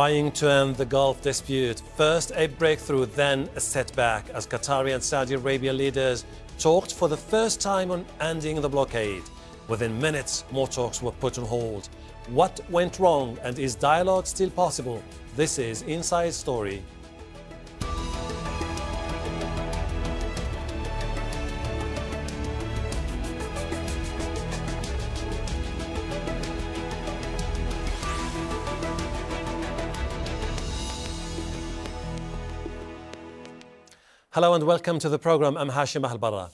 trying to end the Gulf dispute. First a breakthrough, then a setback, as Qatari and Saudi Arabia leaders talked for the first time on ending the blockade. Within minutes, more talks were put on hold. What went wrong, and is dialogue still possible? This is Inside Story. Hello and welcome to the program. I'm Hashem Ahelbarra.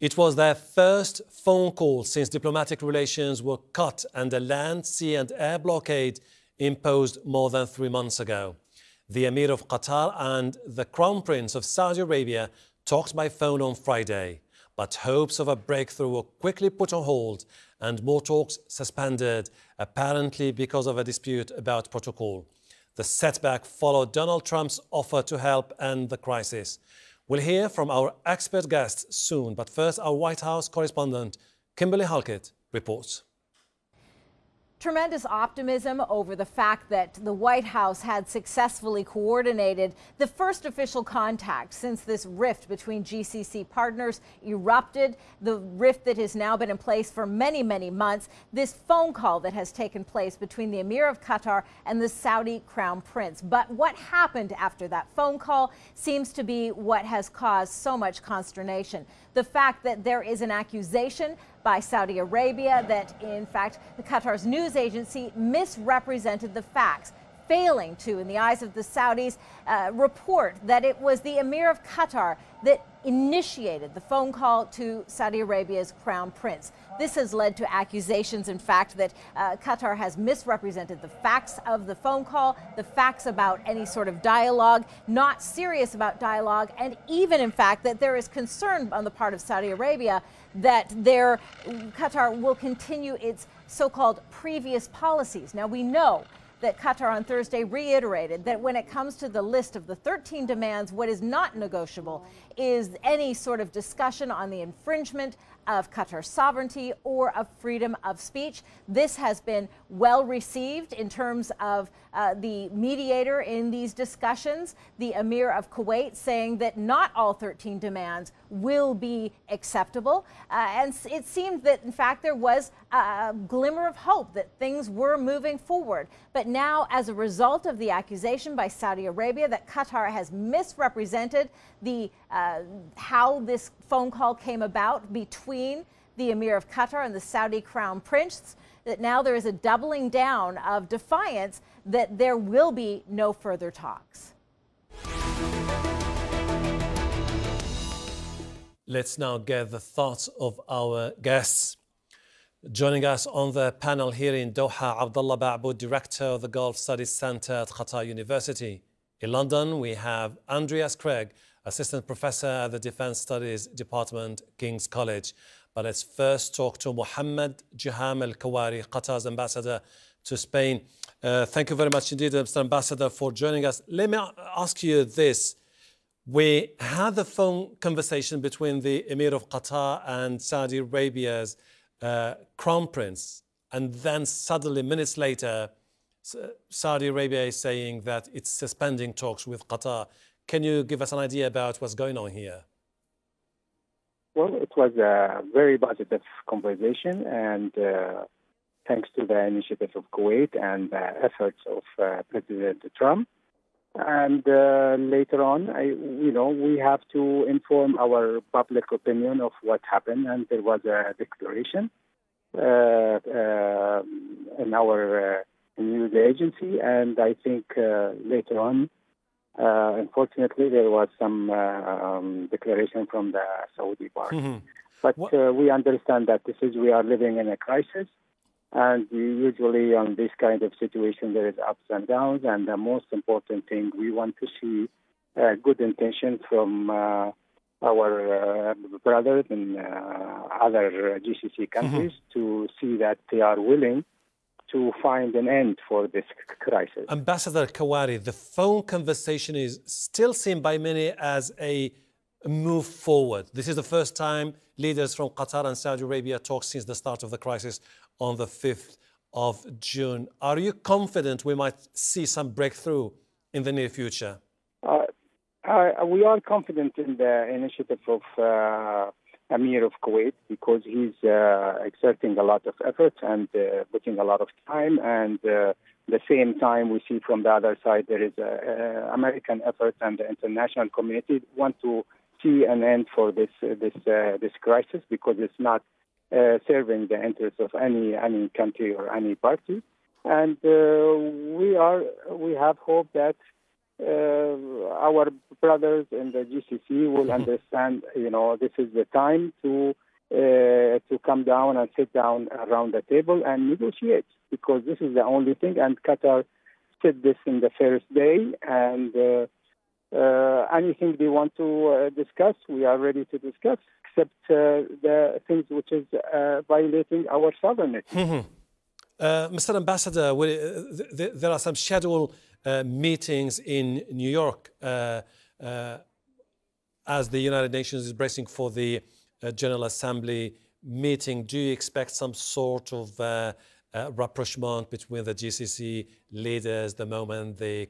It was their first phone call since diplomatic relations were cut and a land, sea and air blockade imposed more than 3 months ago. The Emir of Qatar and the Crown Prince of Saudi Arabia talked by phone on Friday, but hopes of a breakthrough were quickly put on hold and more talks suspended, apparently because of a dispute about protocol. The setback followed Donald Trump's offer to help end the crisis. We'll hear from our expert guests soon, but first our White House correspondent Kimberly Halkett reports. Tremendous optimism over the fact that the White House had successfully coordinated the first official contact since this rift between GCC partners erupted, the rift that has now been in place for many, many months. This phone call that has taken place between the Emir of Qatar and the Saudi Crown Prince. But what happened after that phone call seems to be what has caused so much consternation. The fact that there is an accusation by Saudi Arabia that, in fact, Qatar's news agency misrepresented the facts, failing to, in the eyes of the Saudis, report that it was the Emir of Qatar that initiated the phone call to Saudi Arabia's Crown Prince. This has led to accusations, in fact, that Qatar has misrepresented the facts of the phone call, the facts about any sort of dialogue, not serious about dialogue, and even, in fact, that there is concern on the part of Saudi Arabia that Qatar will continue its so-called previous policies. Now, we know that Qatar on Thursday reiterated that when it comes to the list of the 13 demands, what is not negotiable is any sort of discussion on the infringement of Qatar's sovereignty or of freedom of speech. This has been well received in terms of the mediator in these discussions, the Emir of Kuwait, saying that not all 13 demands will be acceptable. And it seemed that, in fact, there was a glimmer of hope that things were moving forward. But now, as a result of the accusation by Saudi Arabia that Qatar has misrepresented the how this phone call came about between the Emir of Qatar and the Saudi Crown Prince, that now there is a doubling down of defiance that there will be no further talks. Let's now get the thoughts of our guests. Joining us on the panel here in Doha, Abdullah Baabood, director of the Gulf Studies Center at Qatar University. In London, we have Andreas Krieg, assistant professor at the Defence Studies Department, King's College. But let's first talk to Mohammed Jaham Al Kuwari, Qatar's ambassador to Spain. Thank you very much indeed, Mr. Ambassador, for joining us. Let me ask you this. We had the phone conversation between the Emir of Qatar and Saudi Arabia's Crown Prince, and then suddenly, minutes later, Saudi Arabia is saying that it's suspending talks with Qatar. Can you give us an idea about what's going on here? Well, it was a very positive conversation, and thanks to the initiative of Kuwait and the efforts of President Trump. And later on, we have to inform our public opinion of what happened. And there was a declaration in our news agency. And I think later on, unfortunately, there was some declaration from the Saudi part. Mm-hmm. But we understand that we are living in a crisis. And usually on this kind of situation, there is ups and downs. And the most important thing, we want to see good intention from our brothers in other GCC countries to see that they are willing to find an end for this crisis. Ambassador Kuwari, the phone conversation is still seen by many as a move forward. This is the first time leaders from Qatar and Saudi Arabia talk since the start of the crisis on the 5th of June. Are you confident we might see some breakthrough in the near future? We are confident in the initiative of Amir of Kuwait, because he's exerting a lot of effort and putting a lot of time. And at the same time, we see from the other side there is American effort, and the international community want to see an end for this crisis, because it's not serving the interests of any country or any party. And we have hope that our brothers in the GCC will understand, you know, this is the time to come down and sit down around the table and negotiate, because this is the only thing. And Qatar said this in the first day, and anything they want to discuss, we are ready to discuss, except the things which is violating our sovereignty. Mm-hmm. Mr. Ambassador, there are some scheduled meetings in New York as the United Nations is bracing for the General Assembly meeting. Do you expect some sort of rapprochement between the GCC leaders the moment they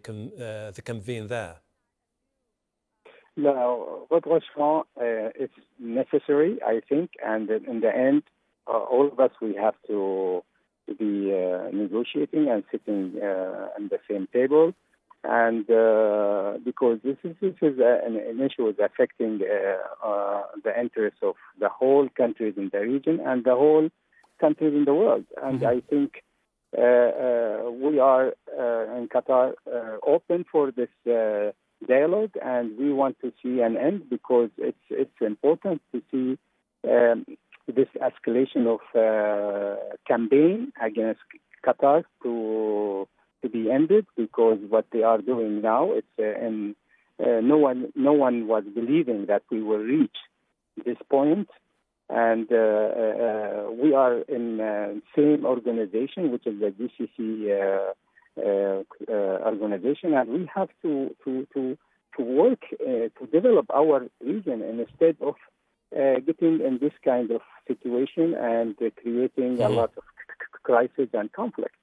convene there? No, rapprochement is necessary, I think, and in the end, all of us, we have to be negotiating and sitting on the same table, and because this is an issue that's affecting the interests of the whole countries in the region and the whole countries in the world. And I think we are in Qatar open for this dialogue, and we want to see an end, because it's important to see this escalation of campaign against Qatar to be ended, because what they are doing now, it's and no one was believing that we will reach this point. And we are in the same organization, which is the GCC organization, and we have to work to develop our region, and instead of getting in this kind of situation and creating a lot of crisis and conflict.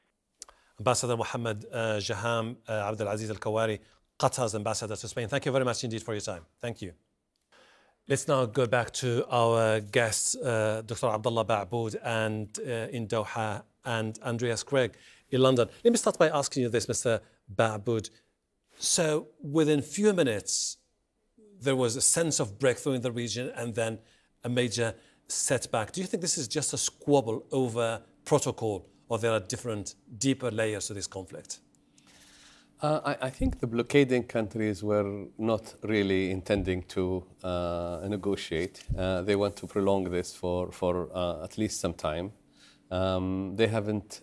Ambassador Mohammed Jaham Abdulaziz Al Kuwari, Qatar's ambassador to Spain, thank you very much indeed for your time. Thank you. Let's now go back to our guests, Dr. Abdullah Baabood and in Doha, and Andreas Krieg in London. Let me start by asking you this, Mr. Baabood. So within few minutes, there was a sense of breakthrough in the region and then a major setback. Do you think this is just a squabble over protocol, or there are different, deeper layers to this conflict? I think the blockading countries were not really intending to negotiate. They want to prolong this for at least some time. They haven't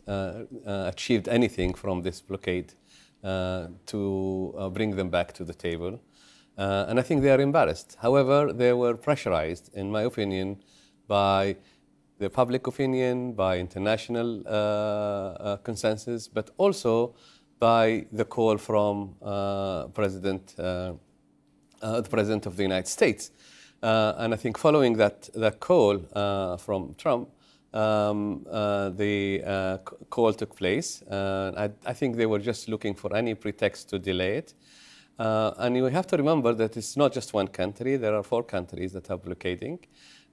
achieved anything from this blockade to bring them back to the table. And I think they are embarrassed. However, they were pressurized, in my opinion, by the public opinion, by international consensus, but also by the call from the President of the United States. And I think following that call from Trump, the call took place. I think they were just looking for any pretext to delay it. And you have to remember that it's not just one country. There are four countries that are blockading.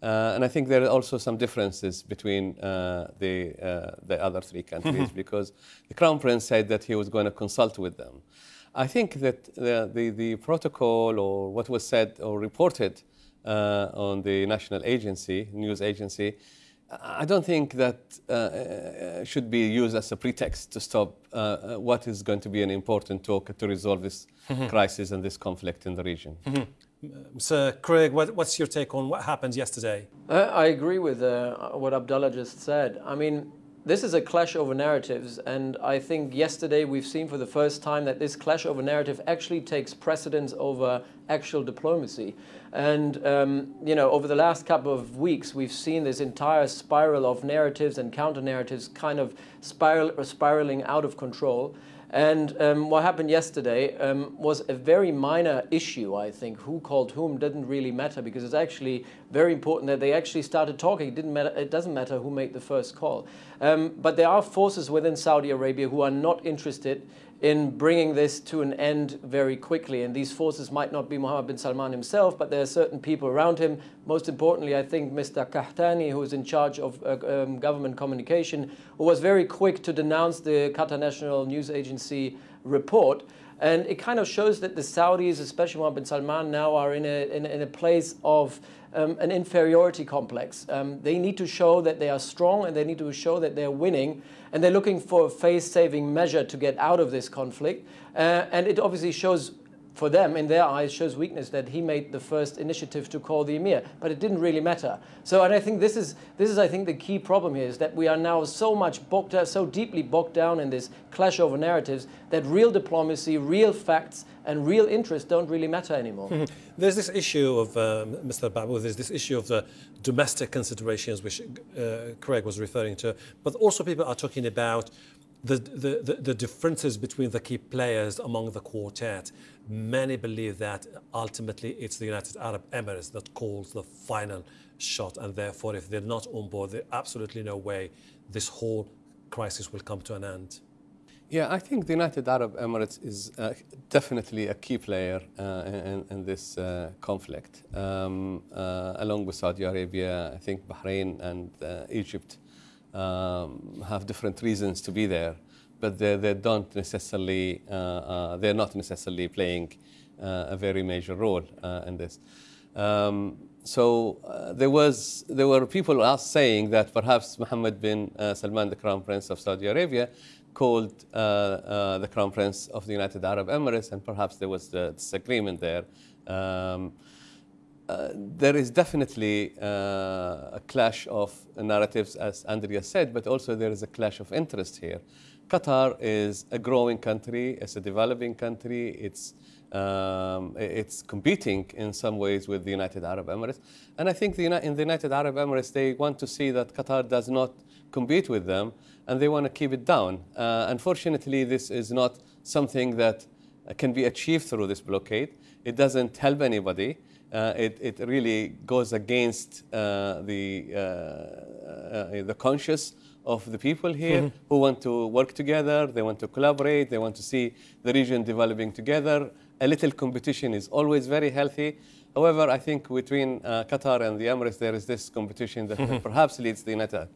And I think there are also some differences between the other three countries, because the Crown Prince said that he was going to consult with them. I think that the protocol, or what was said or reported on the national agency, news agency, I don't think that should be used as a pretext to stop what is going to be an important talk to resolve this crisis and this conflict in the region. Sir Krieg, what's your take on what happened yesterday? I agree with what Abdullah just said. I mean, this is a clash over narratives, and I think yesterday we've seen for the first time that this clash over narrative actually takes precedence over actual diplomacy. And, you know, over the last couple of weeks, we've seen this entire spiral of narratives and counter-narratives kind of spiraling out of control. And what happened yesterday was a very minor issue, I think. Who called whom didn't really matter, because it's actually very important that they actually started talking. It didn't matter. It doesn't matter who made the first call. But there are forces within Saudi Arabia who are not interested in bringing this to an end very quickly. And these forces might not be Mohammed bin Salman himself, but there are certain people around him. Most importantly, I think Mr. Kahtani, who is in charge of government communication, who was very quick to denounce the Qatar National News Agency report. And it kind of shows that the Saudis, especially Mohammed bin Salman, now are in a place of an inferiority complex. They need to show that they are strong, and they need to show that they're winning, and they're looking for a face-saving measure to get out of this conflict. And it obviously shows, for them, in their eyes, shows weakness that he made the first initiative to call the emir, but it didn't really matter. So, and I think this is I think the key problem here is that we are now so much bogged down, so deeply bogged down in this clash over narratives that real diplomacy, real facts, and real interests don't really matter anymore. There's this issue of Mr. Baabood. There's this issue of the domestic considerations, which Craig was referring to, but also people are talking about the differences between the key players among the quartet. Many believe that ultimately it's the United Arab Emirates that calls the final shot, and therefore if they're not on board, there's absolutely no way this whole crisis will come to an end. Yeah, I think the United Arab Emirates is definitely a key player in this conflict, along with Saudi Arabia. I think Bahrain and Egypt have different reasons to be there, but they're not necessarily playing a very major role in this. There were people saying that perhaps Mohammed bin Salman, the Crown Prince of Saudi Arabia, called the Crown Prince of the United Arab Emirates, and perhaps there was the disagreement there. There is definitely a clash of narratives, as Andrea said, but also there is a clash of interest here. Qatar is a growing country, it's a developing country, it's competing in some ways with the United Arab Emirates. And I think in the United Arab Emirates, they want to see that Qatar does not compete with them, and they want to keep it down. Unfortunately, this is not something that can be achieved through this blockade. It doesn't help anybody. It really goes against the conscience of the people here who want to work together, they want to collaborate, they want to see the region developing together. A little competition is always very healthy. However, I think between Qatar and the Emirates, there is this competition that perhaps leads the United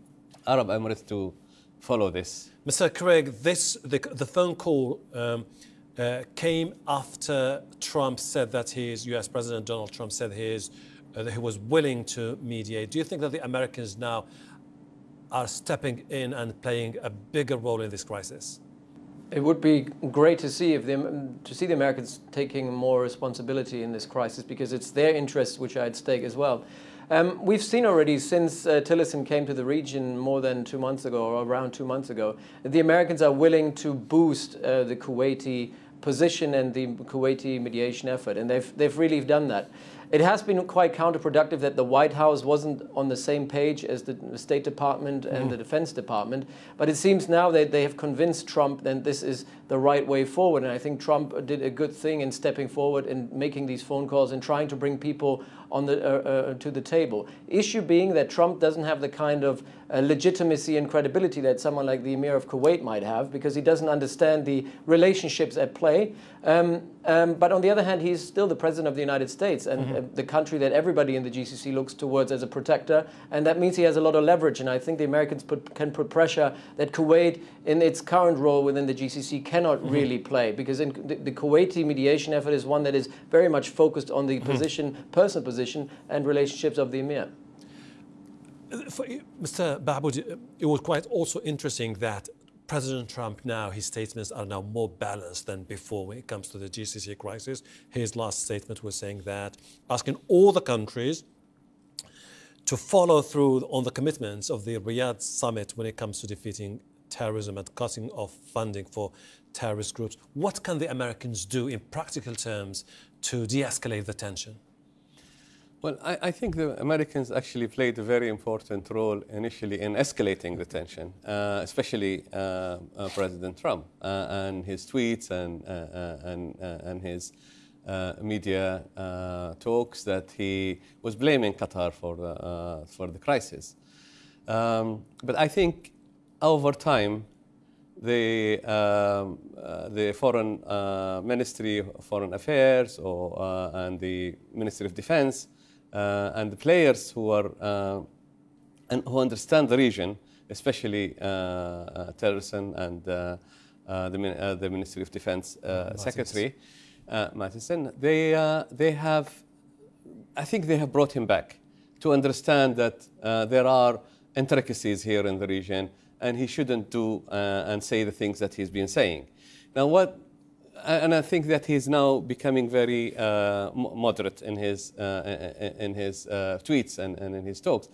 Arab Emirates to follow this. Mr. Craig, the phone call came after Trump said that U.S. President Donald Trump said that he was willing to mediate. Do you think that the Americans now are stepping in and playing a bigger role in this crisis? It would be great to see the Americans taking more responsibility in this crisis, because it's their interests which are at stake as well. We've seen already since Tillerson came to the region more than 2 months ago, or around 2 months ago, that the Americans are willing to boost the Kuwaiti position and the Kuwaiti mediation effort, and they've really done that. It has been quite counterproductive that the White House wasn't on the same page as the State Department and the Defense Department, but it seems now that they have convinced Trump that this is the right way forward, and I think Trump did a good thing in stepping forward and making these phone calls and trying to bring people on the, to the table. Issue being that Trump doesn't have the kind of legitimacy and credibility that someone like the Emir of Kuwait might have, because he doesn't understand the relationships at play. But on the other hand, he's still the President of the United States, and the country that everybody in the GCC looks towards as a protector, and that means he has a lot of leverage, and I think the Americans can put pressure that Kuwait, in its current role within the GCC, cannot really play, because the Kuwaiti mediation effort is one that is very much focused on the personal position and relationships of the Emir. For Mr. Baabood, it was quite also interesting that President Trump now, his statements are now more balanced than before when it comes to the GCC crisis. His last statement was saying that, asking all the countries to follow through on the commitments of the Riyadh summit when it comes to defeating terrorism and cutting off funding for terrorist groups. What can the Americans do in practical terms to de-escalate the tension? Well, I think the Americans actually played a very important role initially in escalating the tension, especially President Trump and his tweets and his media talks that he was blaming Qatar for the crisis. But I think over time, the Foreign Ministry of Foreign Affairs or, and the Ministry of Defense and the players who are and who understand the region, especially Tillerson and the Ministry of Defense Secretary Mattis, they have, I think they have brought him back to understand that there are intricacies here in the region, and he shouldn't do and say the things that he's been saying. Now, what, and I think that he's now becoming very moderate in his tweets and in his talks.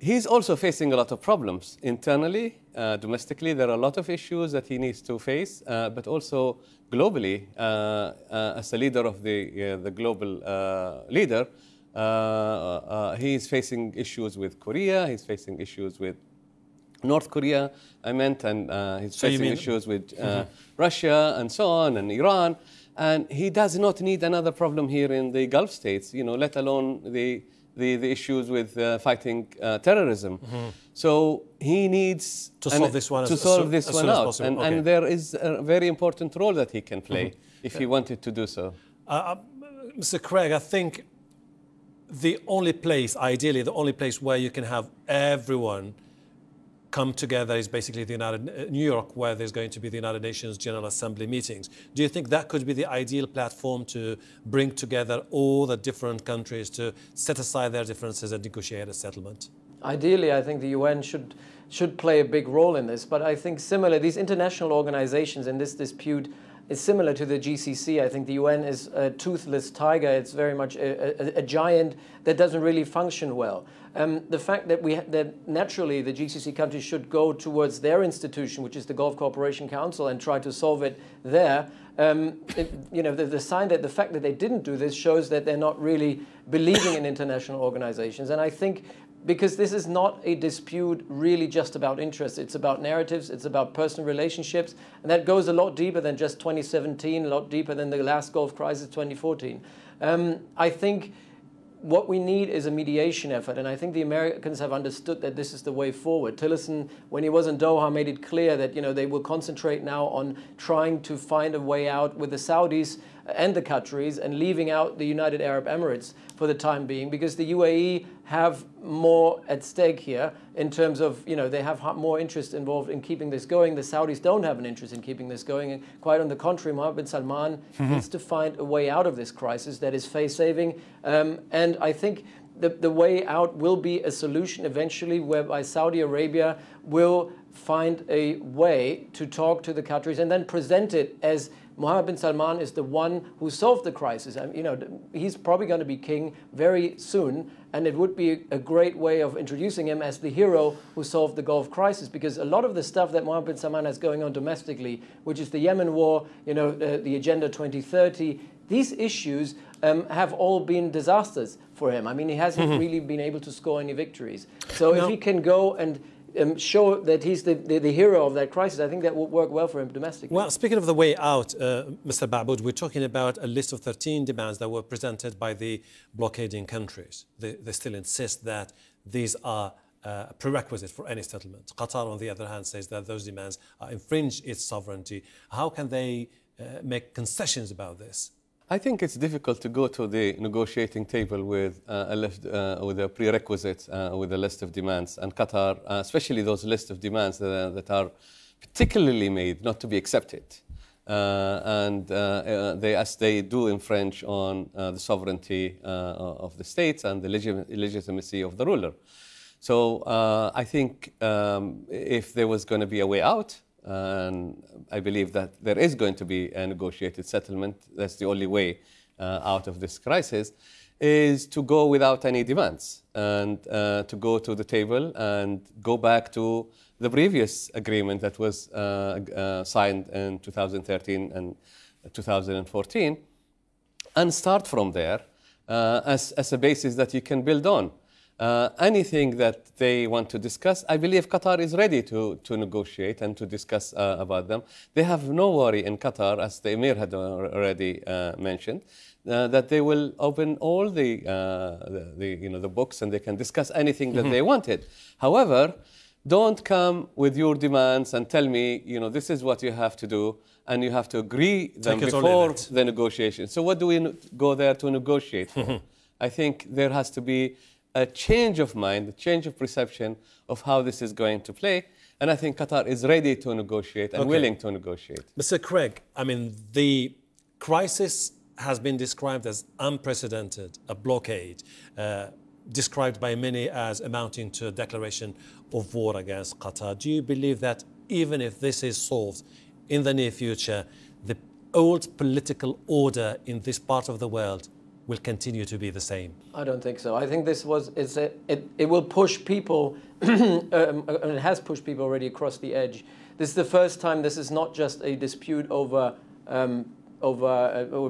He's also facing a lot of problems internally, domestically. There are a lot of issues that he needs to face, but also globally, as a leader of the global leader, he is facing issues with Korea. He's facing issues with North Korea, I meant, and he's facing issues with Russia and so on, and Iran. And he does not need another problem here in the Gulf states, you know, let alone the issues with fighting terrorism. Mm-hmm. So he needs to solve this one out. And, and there is a very important role that he can play if he wanted to do so. Mr. Krieg, I think the only place, ideally, the only place where you can have everyone come together is basically the New York, where there's going to be the United Nations General Assembly meetings. Do you think that could be the ideal platform to bring together all the different countries to set aside their differences and negotiate a settlement? Ideally, I think the UN should play a big role in this. But I think similar, these international organizations in this dispute is similar to the GCC. I think the UN is a toothless tiger. It's very much a giant that doesn't really function well. The fact that naturally the GCC countries should go towards their institution, which is the Gulf Cooperation Council, and try to solve it there. You know, the fact that they didn't do this shows that they're not really believing in international organizations. And I think, because this is not a dispute really just about interests. It's about narratives, it's about personal relationships, and that goes a lot deeper than just 2017, a lot deeper than the last Gulf crisis, 2014. I think what we need is a mediation effort, and I think the Americans have understood that this is the way forward. Tillerson, when he was in Doha, made it clear that, you know, they will concentrate now on trying to find a way out with the Saudis and the Qataris, and leaving out the United Arab Emirates for the time being, because the UAE have more at stake here in terms of, you know, they have more interest involved in keeping this going. The Saudis don't have an interest in keeping this going. And quite on the contrary, Mohammed bin Salman needs to find a way out of this crisis that is face-saving. And I think the way out will be a solution eventually whereby Saudi Arabia will find a way to talk to the Qataris and then present it as Mohammed bin Salman is the one who solved the crisis. I mean, you know, he's probably going to be king very soon, and it would be a great way of introducing him as the hero who solved the Gulf crisis, because a lot of the stuff that Mohammed bin Salman has going on domestically, which is the Yemen war, you know, the Agenda 2030, these issues have all been disasters for him. I mean, he hasn't really been able to score any victories. So if he can go and show that he's the hero of that crisis, I think that would work well for him domestically. Well, speaking of the way out, Mr. Baabood, we're talking about a list of 13 demands that were presented by the blockading countries. They still insist that these are prerequisite for any settlement. Qatar, on the other hand, says that those demands infringe its sovereignty. How can they make concessions about this? I think it's difficult to go to the negotiating table with a prerequisite, with a list of demands. And Qatar, especially those list of demands that are particularly made not to be accepted. They do infringe on the sovereignty of the states and the legitimacy of the ruler. So I think if there was going to be a way out, and I believe that there is going to be a negotiated settlement. That's the only way out of this crisis, is to go without any demands and to go to the table and go back to the previous agreement that was signed in 2013 and 2014 and start from there as a basis that you can build on. Anything that they want to discuss, I believe Qatar is ready to negotiate and to discuss about them. They have no worry in Qatar, as the Emir had already mentioned, that they will open all the books and they can discuss anything that they wanted. However, don't come with your demands and tell me, you know, this is what you have to do, and you have to agree them before the negotiation. So what do we go there to negotiate for? I think there has to be a change of mind, a change of perception of how this is going to play. And I think Qatar is ready to negotiate and willing to negotiate. Mr. Krieg, I mean, the crisis has been described as unprecedented, a blockade, described by many as amounting to a declaration of war against Qatar. Do you believe that even if this is solved in the near future, the old political order in this part of the world will continue to be the same? I don't think so. I think this was, it will push people, it has pushed people already across the edge. This is the first time this is not just a dispute over,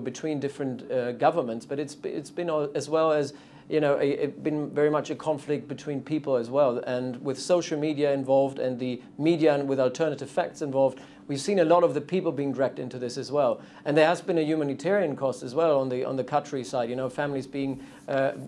between different governments, but it's been as well as, you know, it's been very much a conflict between people as well. And with social media involved and the media and with alternative facts involved, we've seen a lot of the people being dragged into this as well. And there has been a humanitarian cost as well on the Qatari side, you know, families being,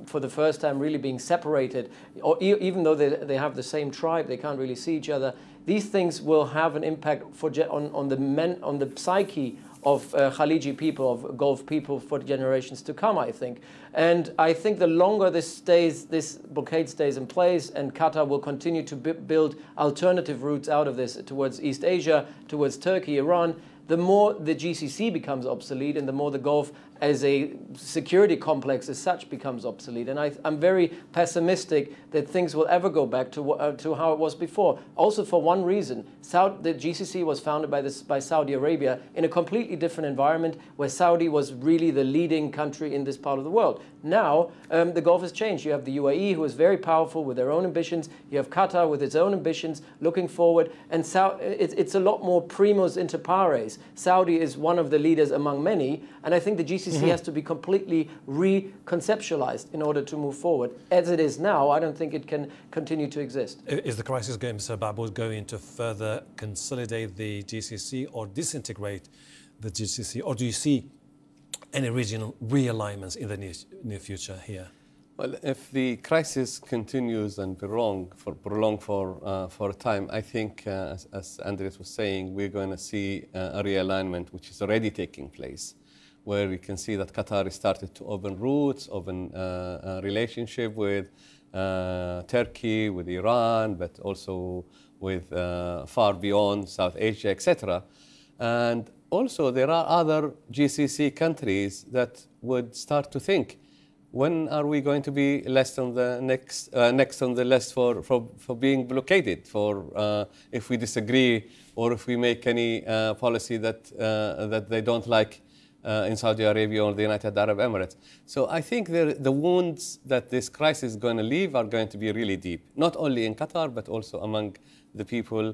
for the first time, really being separated. Or even though they have the same tribe, they can't really see each other. These things will have an impact for on the psyche of Khaliji people, of Gulf people for generations to come, I think. And I think the longer this stays, this blockade stays in place, and Qatar will continue to build alternative routes out of this towards East Asia, towards Turkey, Iran, the more the GCC becomes obsolete and the more the Gulf as a security complex as such becomes obsolete. And I'm very pessimistic that things will ever go back to how it was before. Also for one reason, the GCC was founded by Saudi Arabia in a completely different environment where Saudi was really the leading country in this part of the world. Now, the Gulf has changed. You have the UAE, who is very powerful with their own ambitions. You have Qatar with its own ambitions looking forward. And it's a lot more primos inter pares. Saudi is one of the leaders among many, and I think the GCC has to be completely reconceptualized in order to move forward. As it is now, I don't think it can continue to exist. Is the crisis game, Mr. Baabood, going to further consolidate the GCC or disintegrate the GCC? Or do you see any regional realignments in the near future here? Well, if the crisis continues and prolonged for a time, I think, as Andreas was saying, we're going to see a realignment which is already taking place, where we can see that Qatar has started to open routes, open a relationship with Turkey, with Iran, but also with far beyond South Asia, etc. And also there are other GCC countries that would start to think, when are we going to be less on the next on the list for being blockaded? For if we disagree or if we make any policy that that they don't like in Saudi Arabia or the United Arab Emirates. So I think the wounds that this crisis is going to leave are going to be really deep, not only in Qatar but also among the people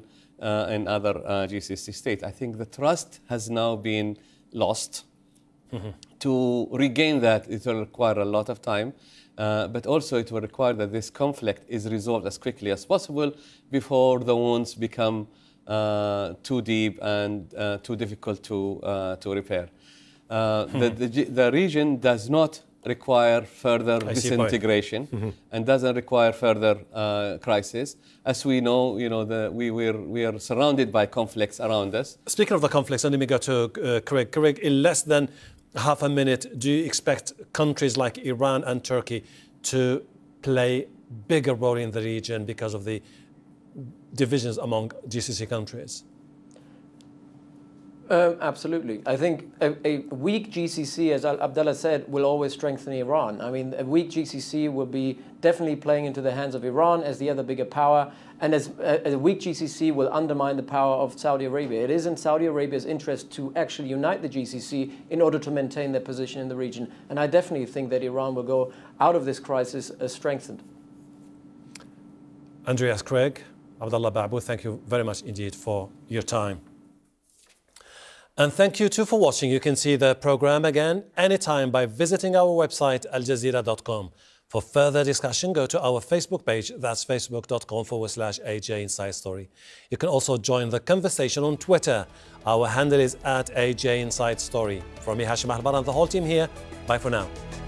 in other GCC states. I think the trust has now been lost. To regain that, it will require a lot of time, but also it will require that this conflict is resolved as quickly as possible before the wounds become too deep and too difficult to repair. The region does not require further disintegration and doesn't require further crisis. As we know, we are surrounded by conflicts around us. Speaking of the conflicts, let me go to Krieg. Krieg, in less than half a minute, do you expect countries like Iran and Turkey to play a bigger role in the region because of the divisions among GCC countries? Absolutely. I think a weak GCC, as Abdullah said, will always strengthen Iran. I mean, a weak GCC will be definitely playing into the hands of Iran as the other bigger power, and as a weak GCC will undermine the power of Saudi Arabia. It is in Saudi Arabia's interest to actually unite the GCC in order to maintain their position in the region. And I definitely think that Iran will go out of this crisis strengthened. Andreas Krieg, Abdullah Baabood, thank you very much indeed for your time. And thank you too for watching. You can see the program again anytime by visiting our website aljazeera.com. For further discussion, go to our Facebook page. That's facebook.com/AJ Inside Story. You can also join the conversation on Twitter. Our handle is @AJ Inside Story. From me, Hashem Ahelbarra, and the whole team here, bye for now.